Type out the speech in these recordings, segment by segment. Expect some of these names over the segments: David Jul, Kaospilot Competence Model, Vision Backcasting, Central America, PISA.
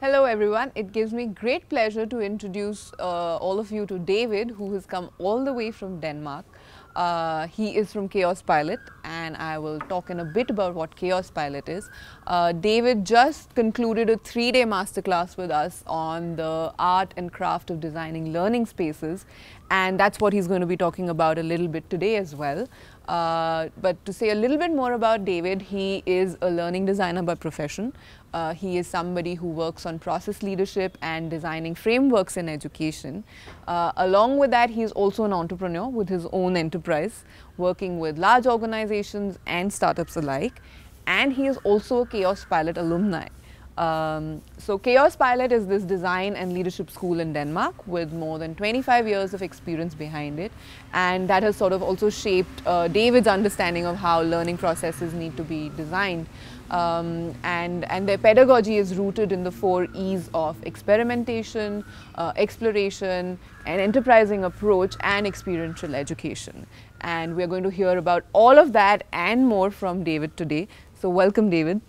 Hello everyone, it gives me great pleasure to introduce all of you to David, who has come all the way from Denmark. He is from Kaospilot, and I will talk in a bit about what Kaospilot is. David just concluded a 3-day masterclass with us on the art and craft of designing learning spaces, and that's what he's going to be talking about a little bit today as well. But to say a little bit more about David, he is a learning designer by profession. He is somebody who works on process leadership and designing frameworks in education. Along with that, he is also an entrepreneur with his own enterprise, working with large organizations and startups alike. And he is also a Kaospilot alumni. So Kaospilot is this design and leadership school in Denmark with more than 25 years of experience behind it, and that has sort of also shaped David's understanding of how learning processes need to be designed. And their pedagogy is rooted in the 4 E's of experimentation, exploration, an enterprising approach, and experiential education. And we are going to hear about all of that and more from David today. So welcome, David.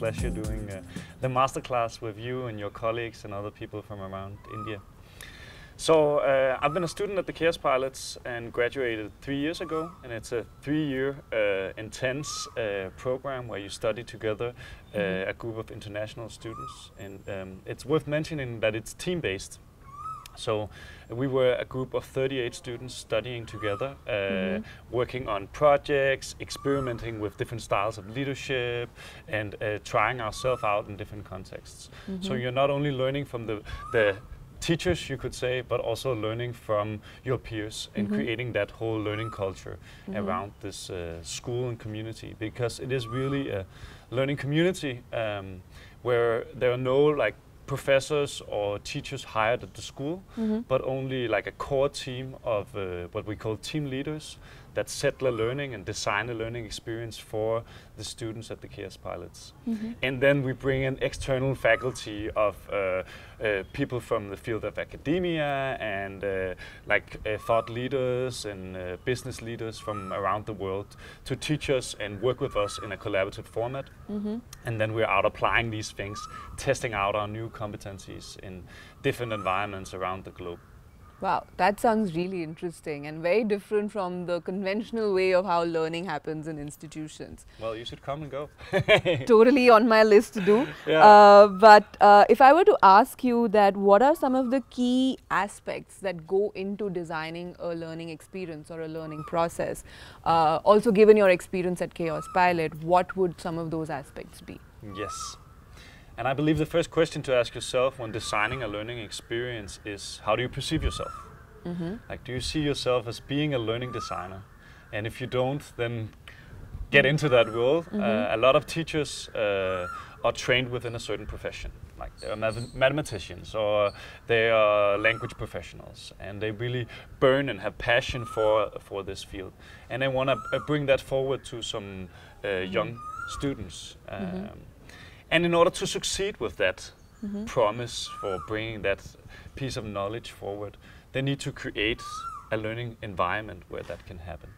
Pleasure doing the masterclass with you and your colleagues and other people from around India. So I've been a student at the Kaospilots and graduated 3 years ago, and it's a 3-year intense program where you study together a group of international students, and it's worth mentioning that it's team-based. So we were a group of 38 students studying together, working on projects, experimenting with different styles of leadership, and trying ourselves out in different contexts. So you're not only learning from the teachers, you could say, but also learning from your peers and creating that whole learning culture around this school and community, because it is really a learning community where there are no like professors or teachers hired at the school, but only like a core team of what we call team leaders that set the learning and design the learning experience for the students at the Kaospilots. And then we bring in external faculty of people from the field of academia and thought leaders and business leaders from around the world to teach us and work with us in a collaborative format. And then we're out applying these things, testing out our new competencies in different environments around the globe. Wow, that sounds really interesting and very different from the conventional way of how learning happens in institutions. Well, you should come and go. Totally on my list to do. Yeah. But if I were to ask you that, what are some of the key aspects that go into designing a learning experience or a learning process? Also, given your experience at Kaospilot, what would some of those aspects be? Yes. And I believe the first question to ask yourself when designing a learning experience is, how do you perceive yourself? Like, do you see yourself as being a learning designer? And if you don't, then get into that role. A lot of teachers are trained within a certain profession. Like, they are mathematicians or they are language professionals, and they really burn and have passion for this field. And they want to bring that forward to some young students. And in order to succeed with that promise for bringing that piece of knowledge forward, they need to create a learning environment where that can happen.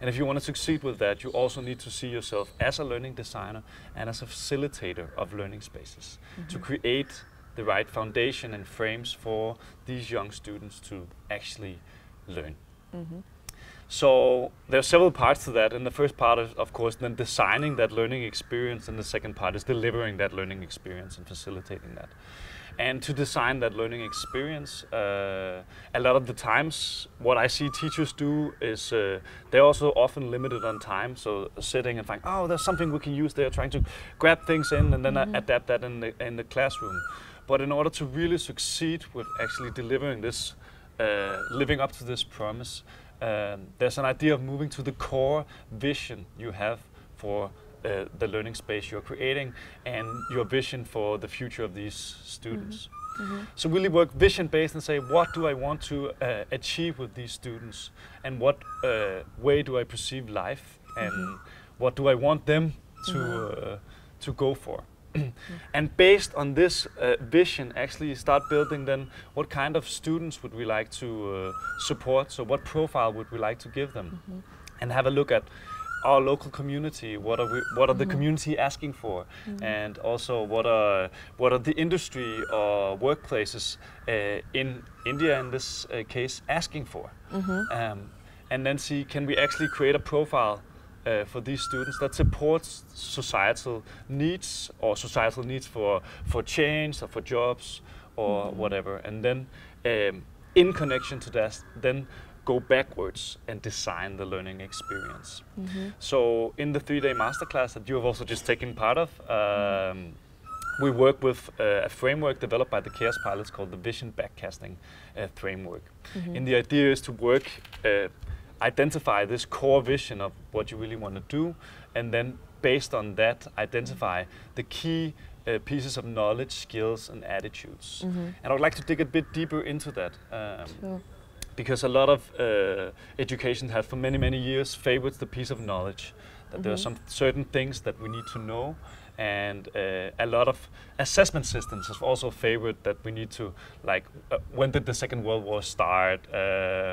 And if you want to succeed with that, you also need to see yourself as a learning designer and as a facilitator of learning spaces to create the right foundation and frames for these young students to actually learn. So there are several parts to that, and the first part is, of course, then designing that learning experience, and the second part is delivering that learning experience and facilitating that. And to design that learning experience, a lot of the times what I see teachers do is they're also often limited on time, so sitting and thinking, oh, there's something we can use, they're trying to grab things in and then adapt that in the classroom. But in order to really succeed with actually delivering this, living up to this promise, there's an idea of moving to the core vision you have for the learning space you're creating and your vision for the future of these students. So really work vision-based and say, what do I want to achieve with these students, and what way do I perceive life, and What do I want them to go for? And based on this vision, actually start building then what kind of students would we like to support, so what profile would we like to give them, and have a look at our local community, what are the community asking for, and also what are the industry or workplaces in India in this case asking for, and then see, can we actually create a profile for these students that supports societal needs, or societal needs for change or for jobs or whatever, and then in connection to that, then go backwards and design the learning experience. So in the 3-day masterclass that you have also just taken part of, we work with a framework developed by the Kaospilot called the Vision Backcasting framework. And the idea is to work identify this core vision of what you really want to do, and then based on that, identify the key pieces of knowledge, skills, and attitudes. And I would like to dig a bit deeper into that, because a lot of education has for many, many years favorites the piece of knowledge, that there are some certain things that we need to know, and a lot of assessment systems have also favored that we need to, like, when did the Second World War start?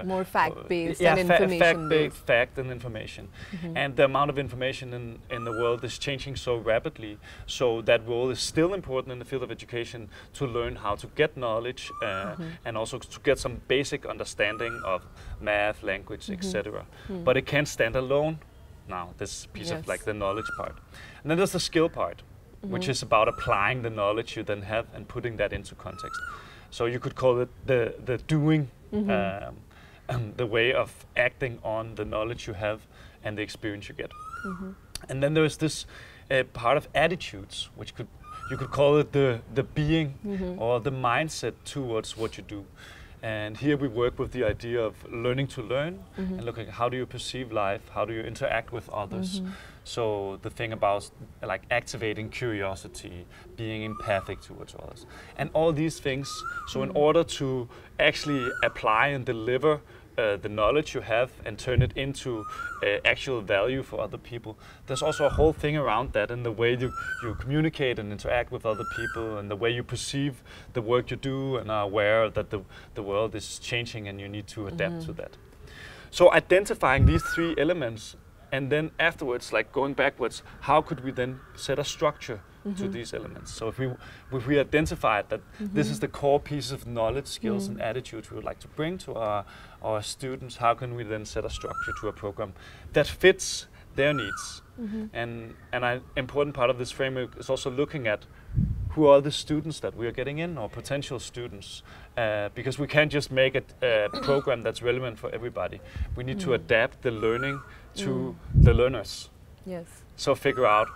More fact-based and information-based. Fact and information. And the amount of information in the world is changing so rapidly, so that role is still important in the field of education to learn how to get knowledge and also to get some basic understanding of math, language, etc. But it can't stand alone now, this piece of, like, the knowledge part. And then there's the skill part, which is about applying the knowledge you then have and putting that into context. So you could call it the doing, the way of acting on the knowledge you have and the experience you get. And then there's this part of attitudes, which could, you could call it the being or the mindset towards what you do. And here we work with the idea of learning to learn and looking at how do you perceive life, how do you interact with others. So the thing about, like, activating curiosity, being empathic towards others, and all these things. So in order to actually apply and deliver the knowledge you have and turn it into actual value for other people, there's also a whole thing around that, and the way you communicate and interact with other people, and the way you perceive the work you do, and are aware that the world is changing and you need to adapt to that. So identifying these three elements, and then afterwards, like, going backwards, how could we then set a structure to these elements? So if we identified that this is the core piece of knowledge, skills, and attitudes we would like to bring to our students, how can we then set a structure to a program that fits their needs? And an important part of this framework is also looking at who are the students that we are getting in, or potential students, because we can't just make a program that's relevant for everybody. We need to adapt the learning to the learners. So figure out,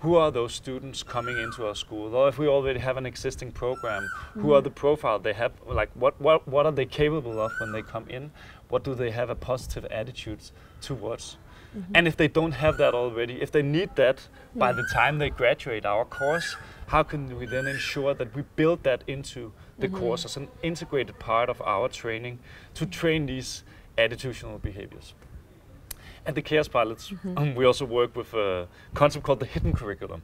who are those students coming into our school? Or if we already have an existing program, who are the profile they have? Like, what are they capable of when they come in? What do they have a positive attitude towards? And if they don't have that already, if they need that by the time they graduate our course, how can we then ensure that we build that into the course as an integrated part of our training to train these attitudinal behaviors? At the Kaospilot, we also work with a concept called the hidden curriculum.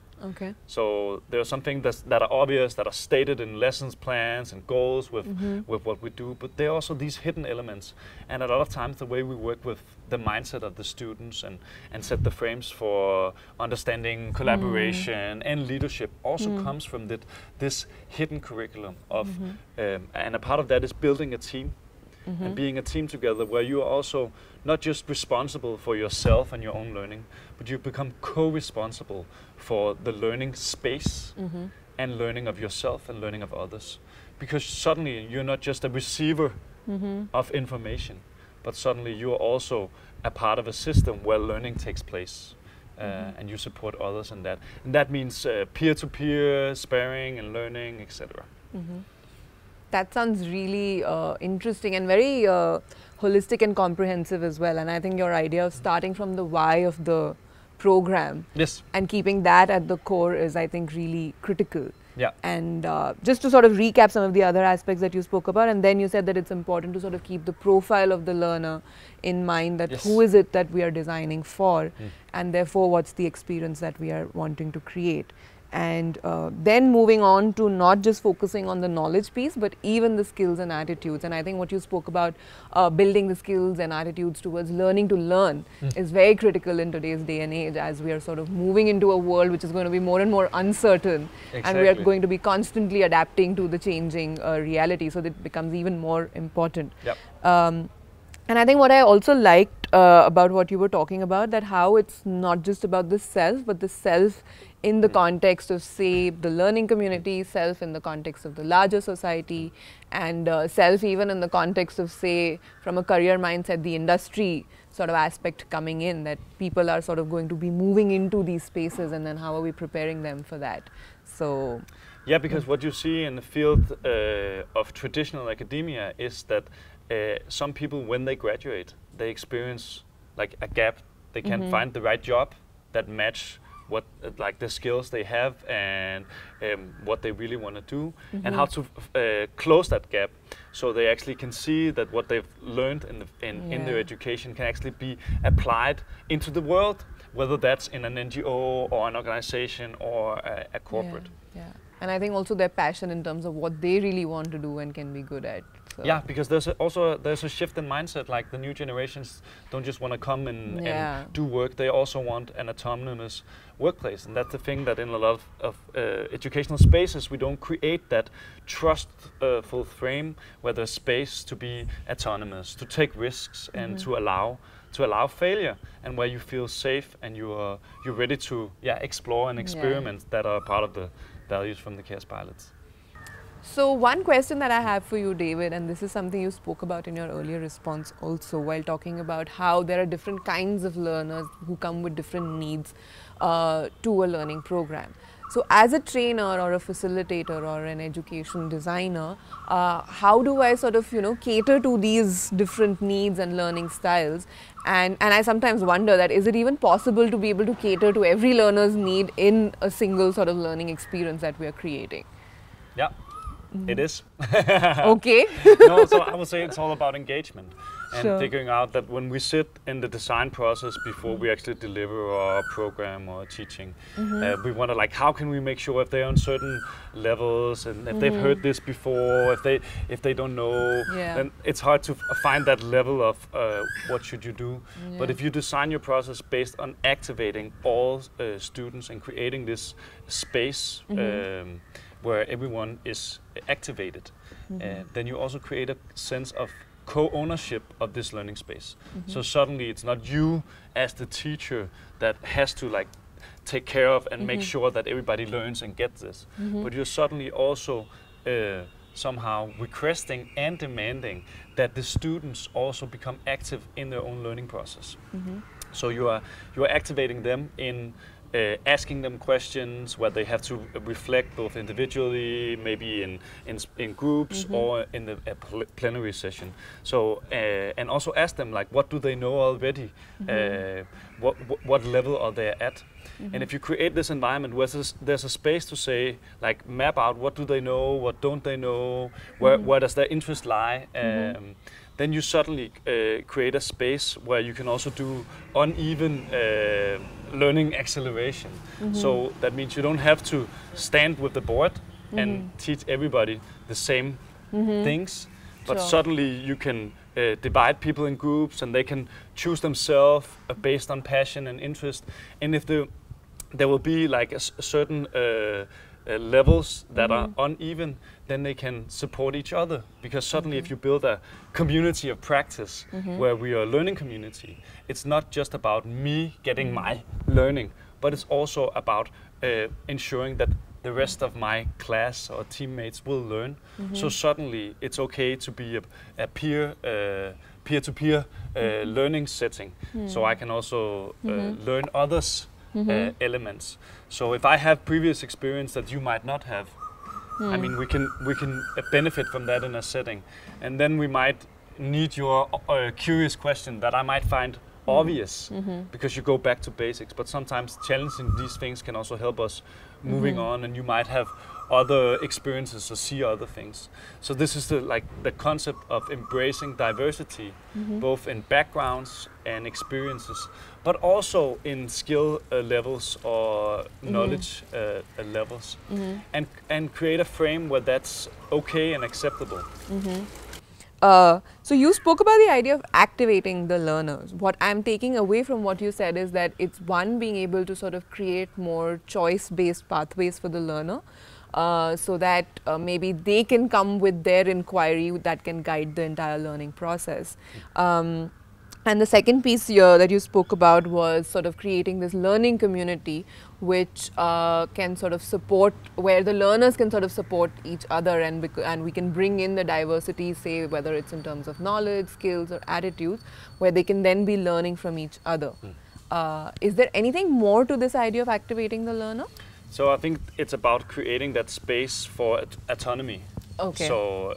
So there are some things that are obvious, that are stated in lessons plans and goals with what we do, but there are also these hidden elements. And a lot of times the way we work with the mindset of the students and set the frames for understanding, collaboration, and leadership also comes from this hidden curriculum of, and a part of that is building a team. And being a team together, where you are also not just responsible for yourself and your own learning, but you become co-responsible for the learning space and learning of yourself and learning of others. Because suddenly you're not just a receiver of information, but suddenly you are also a part of a system where learning takes place. And you support others in that. And that means peer-to-peer, sparring and learning, etc. That sounds really interesting and very holistic and comprehensive as well. And I think your idea of starting from the why of the program and keeping that at the core is, I think, really critical. Yeah. And just to sort of recap some of the other aspects that you spoke about, and then you said that it's important to sort of keep the profile of the learner in mind, that yes. who is it that we are designing for, and therefore what's the experience that we are wanting to create. And then moving on to not just focusing on the knowledge piece, but even the skills and attitudes. And I think what you spoke about, building the skills and attitudes towards learning to learn is very critical in today's day and age, as we are sort of moving into a world which is going to be more and more uncertain. Exactly. And we are going to be constantly adapting to the changing reality, so that it becomes even more important. Yep. And I think what I also liked about what you were talking about, that how it's not just about the self, but the self in the context of, say, the learning community, self in the context of the larger society, and self even in the context of, say, from a career mindset, the industry sort of aspect coming in, that people are sort of going to be moving into these spaces, and then how are we preparing them for that? So yeah, because what you see in the field of traditional academia is that some people, when they graduate, they experience like a gap. They can't find the right job that match what like the skills they have and what they really want to do, and how to close that gap, so they actually can see that what they've learned in their education can actually be applied into the world, whether that's in an NGO or an organization or a corporate. Yeah, yeah. And I think also their passion in terms of what they really want to do and can be good at. So. Yeah, because there's also a shift in mindset. Like the new generations don't just want to come and do work. They also want an autonomous workplace, and that's the thing that in a lot of educational spaces we don't create that trustful frame where there's space to be autonomous, to take risks, and to allow failure, and where you feel safe and you're ready to explore and experiment that are part of the values from the Kaospilots. So one question that I have for you, David, and this is something you spoke about in your earlier response also, while talking about how there are different kinds of learners who come with different needs to a learning program. So as a trainer or a facilitator or an education designer, how do I sort of, cater to these different needs and learning styles? And I sometimes wonder that, is it even possible to be able to cater to every learner's need in a single sort of learning experience that we are creating? Yeah. It is. Okay. No, so I would say it's all about engagement and figuring out that when we sit in the design process before we actually deliver our program or teaching, we wonder like, how can we make sure if they're on certain levels and if they've heard this before, if they don't know, then it's hard to find that level of what should you do. Yeah. But if you design your process based on activating all students and creating this space where everyone is activated, then you also create a sense of co-ownership of this learning space. So suddenly it's not you as the teacher that has to like take care of and make sure that everybody learns and gets this, but you're suddenly also somehow requesting and demanding that the students also become active in their own learning process. So you are activating them in asking them questions where they have to reflect both individually, maybe in groups or in the plenary session. So and also ask them like, what do they know already? What level are they at? And if you create this environment where there's a space to say like, map out what do they know, what don't they know, where does their interest lie, then you suddenly create a space where you can also do uneven learning acceleration. So that means you don't have to stand with the board and teach everybody the same things, but suddenly you can divide people in groups and they can choose themselves based on passion and interest. And if there will be like a certain levels that are uneven, then they can support each other, because suddenly if you build a community of practice where we are a learning community, it's not just about me getting my learning, but it's also about ensuring that the rest of my class or teammates will learn. So suddenly it's okay to be a peer-to-peer learning setting, so I can also learn others' elements. So if I have previous experience that you might not have, I mean, we can benefit from that in a setting, and then we might need your curious question that I might find obvious because you go back to basics, but sometimes challenging these things can also help us moving on, and you might have other experiences or see other things. So this is the, like, the concept of embracing diversity, both in backgrounds and experiences, but also in skill levels or knowledge levels, and create a frame where that's okay and acceptable. So you spoke about the idea of activating the learners. What I'm taking away from what you said is that it's one, being able to sort of create more choice-based pathways for the learner, so that maybe they can come with their inquiry that can guide the entire learning process. And the second piece here that you spoke about was sort of creating this learning community which can sort of support, where the learners can sort of support each other, and we can bring in the diversity, say whether it's in terms of knowledge, skills or attitudes, where they can then be learning from each other. Is there anything more to this idea of activating the learner? So I think it's about creating that space for autonomy. Okay. So,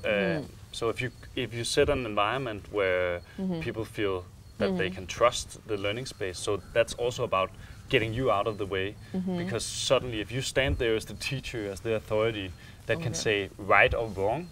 so if you set an environment where people feel that they can trust the learning space, so that's also about getting you out of the way, because suddenly if you stand there as the teacher, as the authority that can say right or wrong,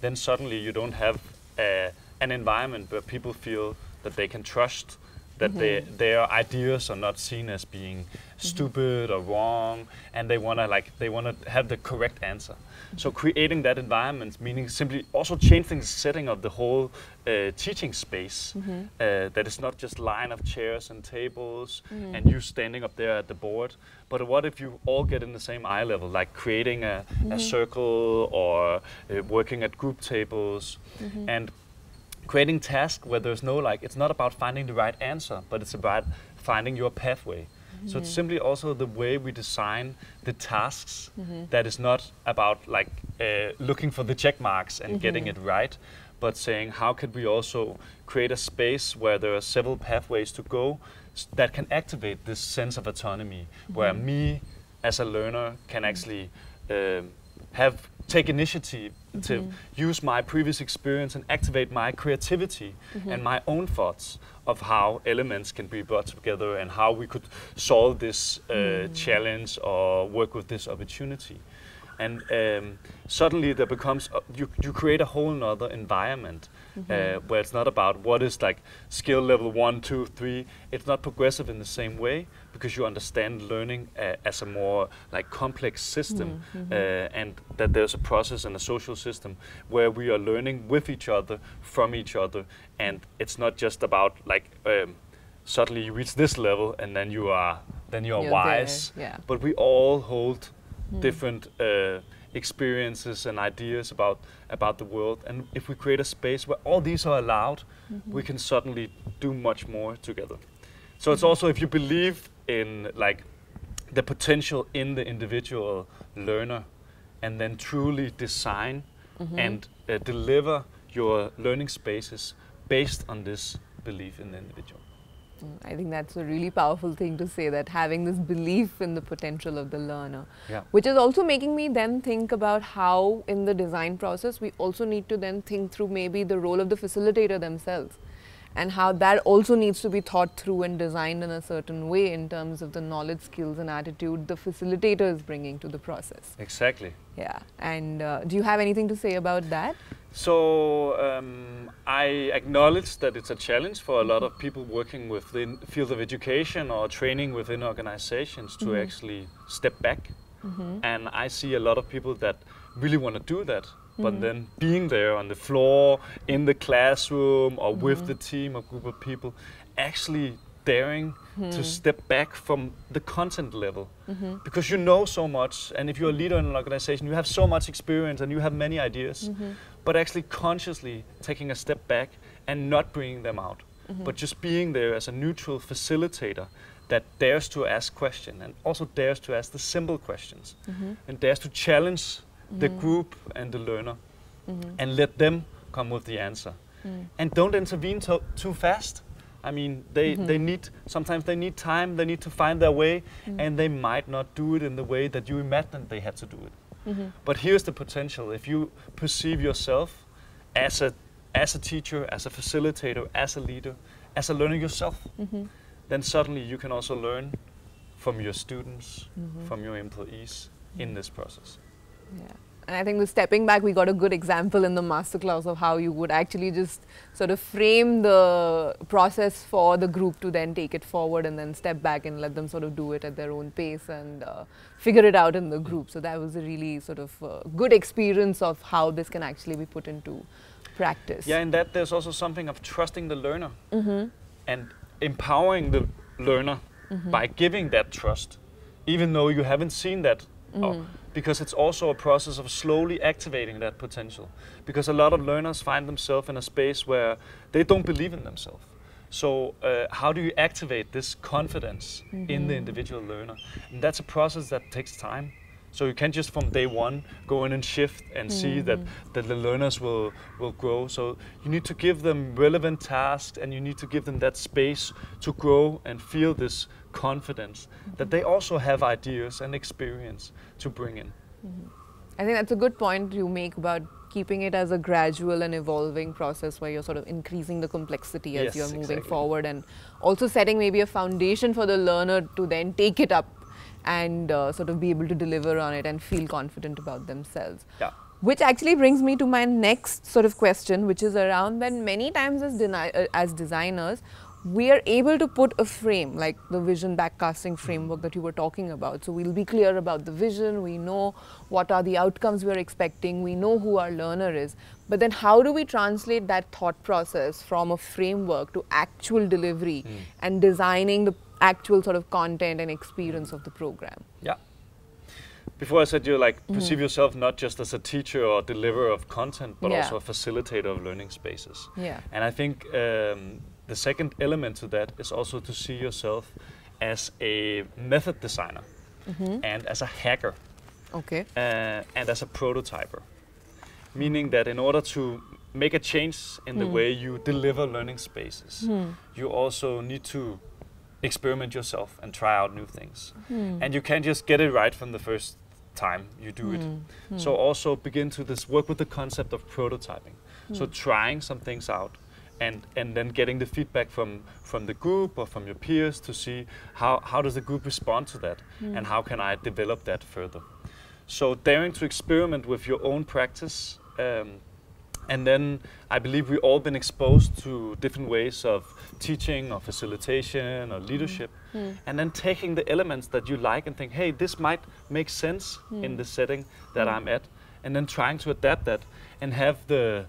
then suddenly you don't have an environment where people feel that they can trust that their ideas are not seen as being stupid or wrong, and they want to have the correct answer. So creating that environment, meaning simply also changing the setting of the whole teaching space, that it's not just line of chairs and tables and you standing up there at the board, but what if you all get in the same eye level, like creating a circle or working at group tables, and creating tasks where there's no, like, it's not about finding the right answer, but it's about finding your pathway. So it's simply also the way we design the tasks, that is not about, like, looking for the check marks and getting it right, but saying how could we also create a space where there are several pathways to go that can activate this sense of autonomy, where me as a learner can actually take initiative to use my previous experience and activate my creativity and my own thoughts of how elements can be brought together and how we could solve this challenge or work with this opportunity. And suddenly there becomes, you create a whole nother environment where it's not about what is, like, skill level 1, 2, 3. It's not progressive in the same way, because you understand learning as a more, like, complex system, and that there's a process and a social system where we are learning with each other, from each other, and it's not just about, like, suddenly you reach this level and then you're wise. Yeah. But we all hold different experiences and ideas about the world, and if we create a space where all these are allowed, we can suddenly do much more together. So it's also, if you believe in, like, the potential in the individual learner, and then truly design and deliver your learning spaces based on this belief in the individual. I think that's a really powerful thing to say, that having this belief in the potential of the learner, which is also making me then think about how in the design process we also need to then think through maybe the role of the facilitator themselves, and how that also needs to be thought through and designed in a certain way in terms of the knowledge, skills and attitude the facilitator is bringing to the process. Exactly. Yeah. And do you have anything to say about that? So I acknowledge that it's a challenge for a lot of people working within the field of education or training within organizations to actually step back. And I see a lot of people that really want to do that, but then being there on the floor, in the classroom, or with the team or group of people, actually daring to step back from the content level, because you know so much, and if you're a leader in an organization, you have so much experience and you have many ideas, but actually consciously taking a step back and not bringing them out, but just being there as a neutral facilitator that dares to ask questions, and also dares to ask the simple questions, and dares to challenge the group and the learner, and let them come with the answer, and don't intervene too fast. I mean, sometimes they need time, they need to find their way, and they might not do it in the way that you imagined they had to do it. But here's the potential. If you perceive yourself as a teacher, as a facilitator, as a leader, as a learner yourself, then suddenly you can also learn from your students, from your employees in this process. Yeah. And I think with stepping back, we got a good example in the masterclass of how you would actually just sort of frame the process for the group to then take it forward and then step back and let them sort of do it at their own pace and figure it out in the group. So that was a really sort of good experience of how this can actually be put into practice. Yeah, and that there's also something of trusting the learner and empowering the learner by giving that trust, even though you haven't seen that. Because it's also a process of slowly activating that potential. Because a lot of learners find themselves in a space where they don't believe in themselves. So how do you activate this confidence in the individual learner? And that's a process that takes time. So you can't just from day one go in and shift and see that the learners will grow. So you need to give them relevant tasks and you need to give them that space to grow and feel this confidence that they also have ideas and experience to bring in. I think that's a good point you make about keeping it as a gradual and evolving process where you're sort of increasing the complexity as you're moving forward and also setting maybe a foundation for the learner to then take it up and sort of be able to deliver on it and feel confident about themselves. Yeah. Which actually brings me to my next sort of question, which is around that many times as designers, we are able to put a frame, like the vision backcasting framework that you were talking about. So we'll be clear about the vision, we know what are the outcomes we're expecting, we know who our learner is. But then how do we translate that thought process from a framework to actual delivery and designing the actual sort of content and experience of the program? Yeah. Before I said you like perceive yourself not just as a teacher or deliverer of content, but also a facilitator of learning spaces. Yeah. And I think the second element to that is also to see yourself as a method designer and as a hacker and as a prototyper. Meaning that in order to make a change in the way you deliver learning spaces, you also need to experiment yourself and try out new things. And you can't just get it right from the first time you do it. So also begin to this work with the concept of prototyping. So trying some things out and then getting the feedback from the group or from your peers to see how does the group respond to that and how can I develop that further. So daring to experiment with your own practice and then I believe we've all been exposed to different ways of teaching or facilitation or leadership and then taking the elements that you like and think, hey, this might make sense in the setting that I'm at, and then trying to adapt that and have the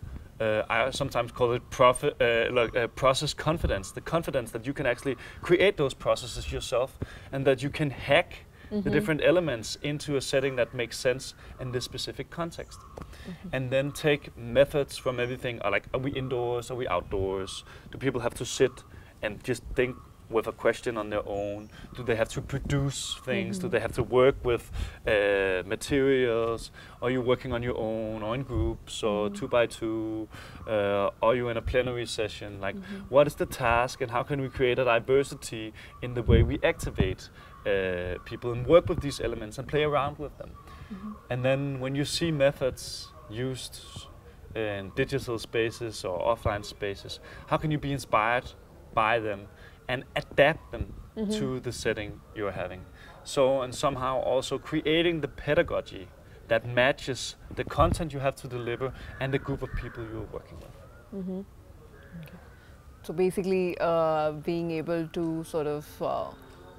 I sometimes call it process confidence, the confidence that you can actually create those processes yourself and that you can hack the different elements into a setting that makes sense in this specific context. And then take methods from everything, like are we indoors, are we outdoors? Do people have to sit and just think with a question on their own? Do they have to produce things? Do they have to work with materials? Are you working on your own or in groups or 2 by 2? Are you in a plenary session? Like what is the task and how can we create a diversity in the way we activate people and work with these elements and play around with them? And then when you see methods used in digital spaces or offline spaces, how can you be inspired by them and adapt them to the setting you're having? So, and somehow also creating the pedagogy that matches the content you have to deliver and the group of people you're working with. Okay. So basically being able to sort of,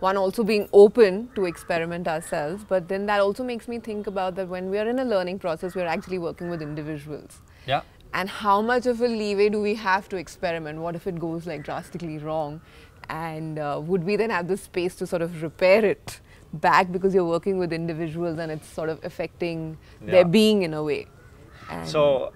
one also being open to experiment ourselves, but then that also makes me think about that when we are in a learning process, we're actually working with individuals. Yeah. And how much of a leeway do we have to experiment? What if it goes like drastically wrong? And would we then have the space to sort of repair it back because you're working with individuals and it's sort of affecting their being in a way? And so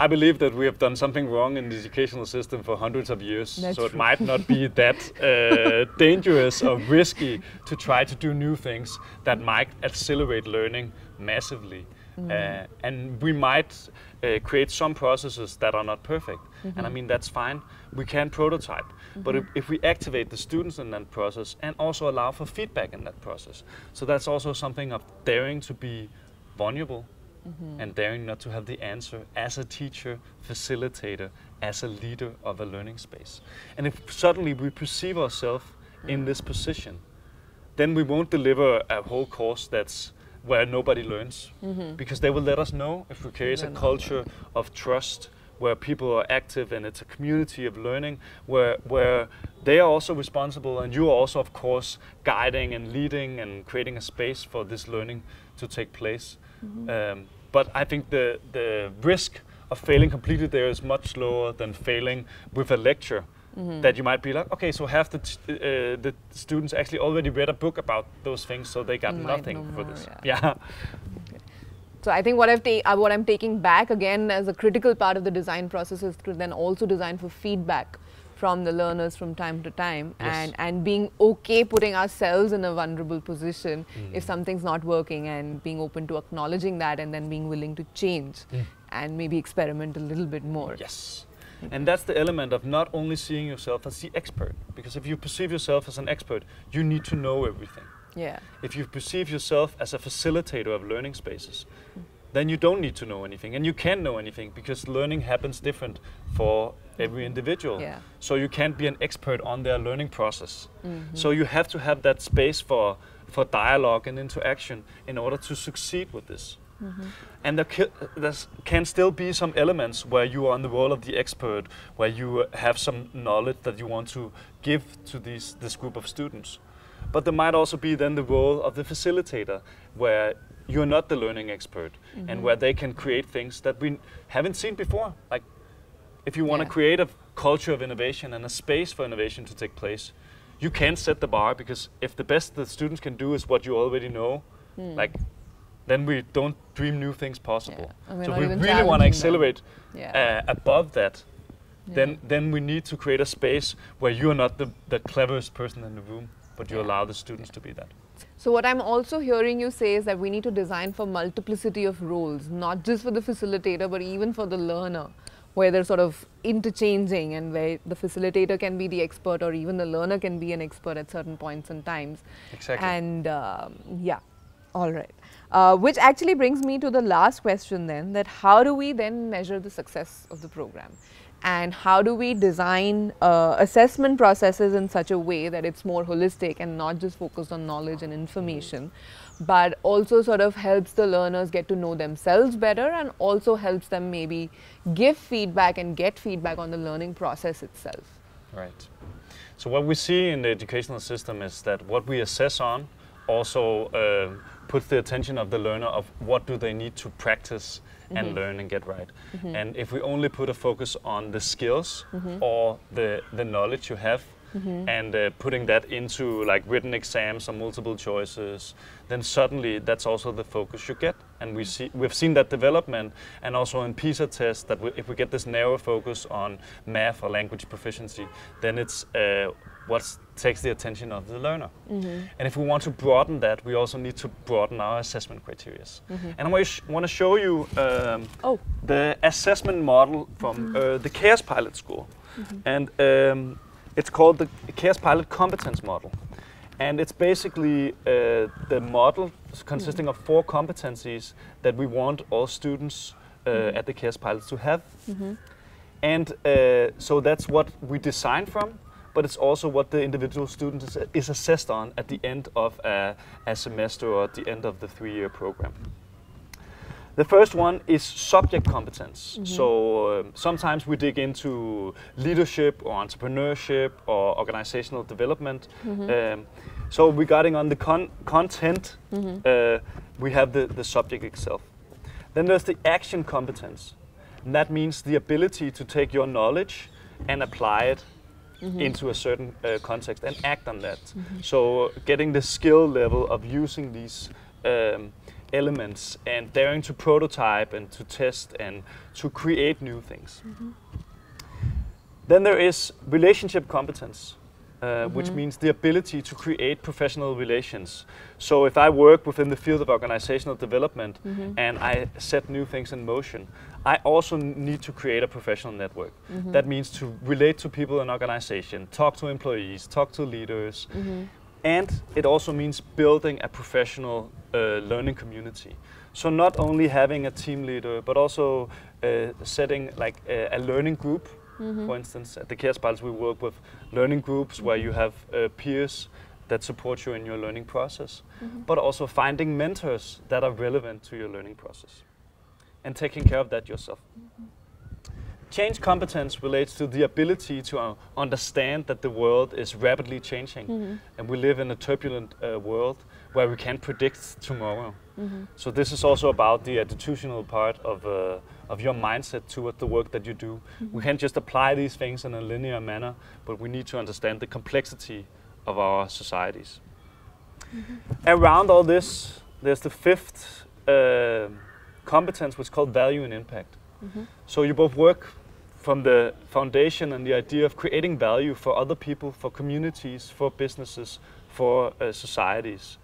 I believe that we have done something wrong in the educational system for hundreds of years. That's so it true. Might not be that dangerous or risky to try to do new things that might accelerate learning massively. And we might create some processes that are not perfect. And I mean, that's fine. We can prototype. But if we activate the students in that process and also allow for feedback in that process. So that's also something of daring to be vulnerable Mm-hmm. And daring not to have the answer as a teacher, facilitator, as a leader of a learning space. And if suddenly we perceive ourselves in this position, then we won't deliver a whole course that's where nobody learns, because they will let us know if we create a culture of trust where people are active and it's a community of learning where they are also responsible and you are also, of course, guiding and leading and creating a space for this learning to take place. But I think the risk of failing completely there is much lower than failing with a lecture that you might be like, okay, so half the students actually already read a book about those things, so they got nothing for this. Yeah. So I think what I'm taking back again as a critical part of the design process is to then also design for feedback from the learners from time to time, and being okay putting ourselves in a vulnerable position if something's not working, and being open to acknowledging that and then being willing to change and maybe experiment a little bit more. Yes. And that's the element of not only seeing yourself as the expert, because if you perceive yourself as an expert, you need to know everything. Yeah. If you perceive yourself as a facilitator of learning spaces, then you don't need to know anything, and you can know anything, because learning happens different for every individual. Yeah. So you can't be an expert on their learning process. So you have to have that space for dialogue and interaction in order to succeed with this. And there can still be some elements where you are in the role of the expert, where you have some knowledge that you want to give to this group of students. But there might also be then the role of the facilitator, where you're not the learning expert, and where they can create things that we haven't seen before. Like, if you want to create a culture of innovation and a space for innovation to take place, you can set the bar, because if the best the students can do is what you already know, like, then we don't dream new things possible. So if we really want to accelerate above that, then we need to create a space where you're not the cleverest person in the room, but you allow the students to be that. So what I'm also hearing you say is that we need to design for multiplicity of roles, not just for the facilitator, but even for the learner, where they're sort of interchanging, and where the facilitator can be the expert, or even the learner can be an expert at certain points and times. Exactly. And all right. Which actually brings me to the last question then, that how do we then measure the success of the program? And how do we design assessment processes in such a way that it's more holistic and not just focused on knowledge and information, but also sort of helps the learners get to know themselves better, and also helps them maybe give feedback and get feedback on the learning process itself? Right. So what we see in the educational system is that what we assess on also puts the attention of the learner of what do they need to practice and learn and get right. And if we only put a focus on the skills or the knowledge you have, and putting that into like written exams or multiple choices, then suddenly that's also the focus you get. And we've seen that development, and also in PISA tests, that if we get this narrow focus on math or language proficiency, then it's what takes the attention of the learner. And if we want to broaden that, we also need to broaden our assessment criteria. And I want to show you the assessment model from the Kaospilot school. And it's called the Kaospilot Competence Model. And it's basically the model consisting of 4 competencies that we want all students at the Kaospilot to have. And so that's what we design from, but it's also what the individual student is assessed on at the end of a semester, or at the end of the 3-year program. The first one is subject competence. So sometimes we dig into leadership or entrepreneurship or organizational development. So regarding on the content, we have the subject itself. Then there's the action competence. And that means the ability to take your knowledge and apply it into a certain context and act on that. So getting the skill level of using these elements and daring to prototype and to test and to create new things. Then there is relationship competence, which means the ability to create professional relations. So if I work within the field of organizational development and I set new things in motion, I also need to create a professional network. That means to relate to people in organization, talk to employees, talk to leaders. And it also means building a professional learning community. So not only having a team leader, but also setting like a learning group. Mm-hmm. For instance, at the Kaospilot we work with learning groups where you have peers that support you in your learning process, mm-hmm. but also finding mentors that are relevant to your learning process and taking care of that yourself. Mm-hmm. Change competence relates to the ability to understand that the world is rapidly changing, mm-hmm. and we live in a turbulent world where we can't predict tomorrow. Mm-hmm. So this is also about the attitudinal part of your mindset toward the work that you do. Mm-hmm. We can't just apply these things in a linear manner, but we need to understand the complexity of our societies. Mm-hmm. Around all this, there's the fifth competence, which is called value and impact. Mm-hmm. So you both work from the foundation and the idea of creating value for other people, for communities, for businesses, for societies,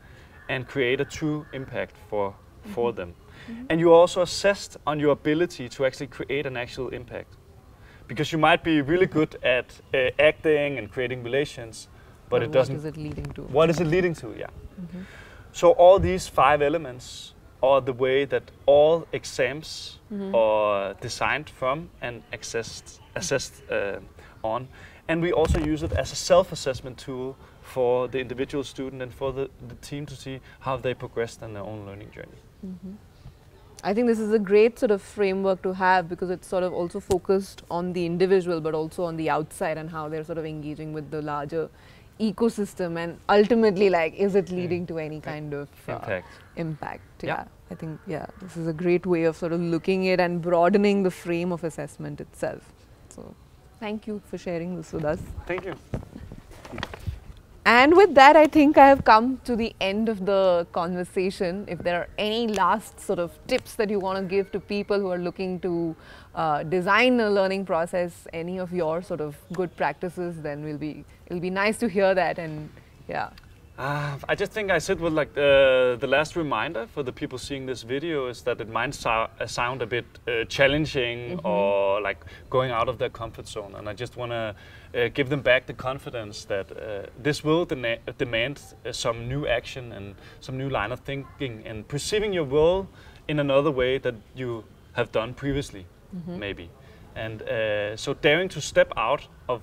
and create a true impact for mm-hmm. them. Mm-hmm. And you also assessed on your ability to actually create an actual impact. Because you might be really good at acting and creating relations, but it doesn't... What is it leading to? What is it leading to, yeah. Mm-hmm. So all these five elements or the way that all exams mm-hmm. are designed from and assessed on. And we also use it as a self-assessment tool for the individual student and for the team to see how they progressed in their own learning journey. Mm-hmm. I think this is a great sort of framework to have because it's sort of also focused on the individual but also on the outside and how they're sort of engaging with the larger ecosystem and ultimately, like, is it leading to any kind of impact? Yeah. Yeah, I think, yeah, this is a great way of sort of looking at and broadening the frame of assessment itself. So, thank you for sharing this with us. Thank you. And with that, I think I have come to the end of the conversation. If there are any last sort of tips that you want to give to people who are looking to design a learning process, any of your sort of good practices, then it'll be nice to hear that. And yeah, I just think I sit with like the last reminder for the people seeing this video is that it might sound a bit challenging, mm-hmm. or like going out of their comfort zone, and I just want to give them back the confidence that this will demand some new action and some new line of thinking and perceiving your world in another way that you have done previously, mm-hmm. maybe. And so daring to step out of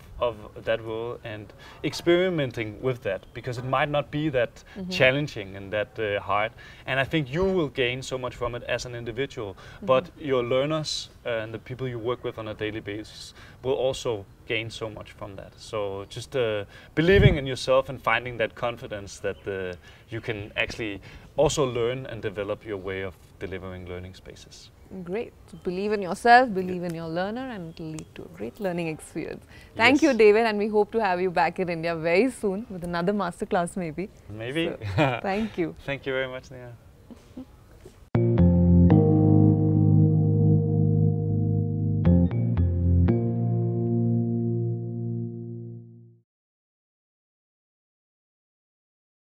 that role and experimenting with that, because it might not be that mm-hmm. challenging and that hard. And I think you will gain so much from it as an individual, mm-hmm. but your learners and the people you work with on a daily basis will also gain so much from that. So just believing in yourself and finding that confidence that you can actually also learn and develop your way of delivering learning spaces. Great. So believe in yourself, believe in your learner, and it will lead to a great learning experience. Thank you, David, and we hope to have you back in India very soon with another masterclass maybe. Maybe. So, thank you. Thank you very much, Neha.